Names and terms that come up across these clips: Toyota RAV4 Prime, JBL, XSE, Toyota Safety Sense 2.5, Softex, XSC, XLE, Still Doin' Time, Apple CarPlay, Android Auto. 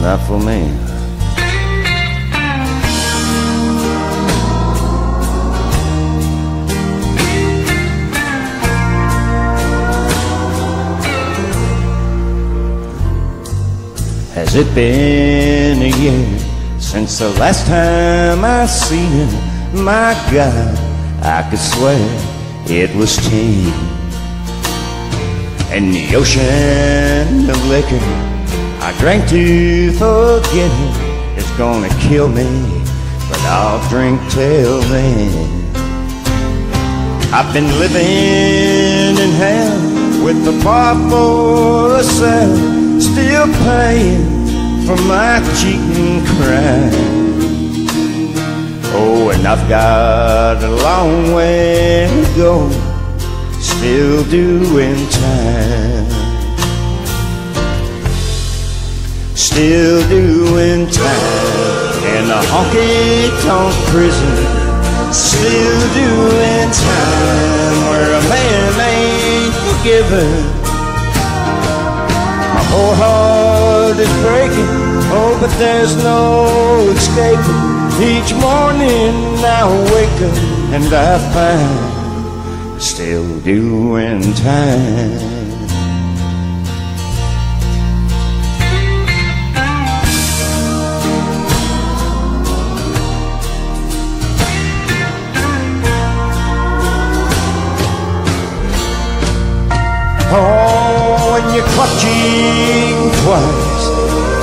not for me. Has it been a year since the last time I seen it? My God, I could swear it was 10. In the ocean of liquor I drank to forget it. It's gonna kill me, but I'll drink till then. I've been living in hell with the bar for a cell, still paying for my cheating crime. Oh, and I've got a long way to go, still doing time. Still doing time in a honky-tonk prison. Still doing time where a man ain't forgiven. Oh, heart is breaking, oh, but there's no escaping. Each morning I wake up and I find still doing time. You're clutching twice,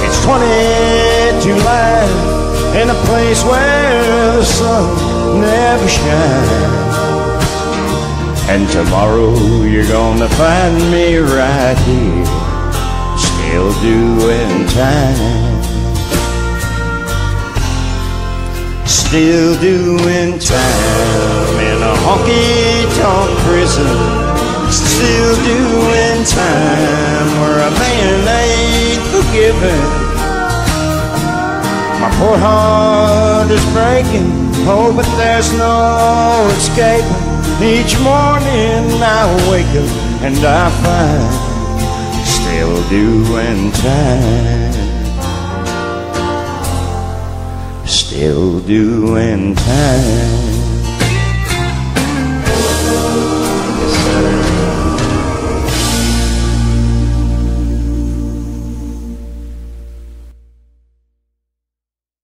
it's 22 lines, in a place where the sun never shines. And tomorrow you're gonna find me right here, still doing time. Still doing time in a honky-tonk prison. Still doing time where a man ain't forgiven. My poor heart is breaking, oh, but there's no escaping. Each morning I wake up and I find still doing time. Still doing time.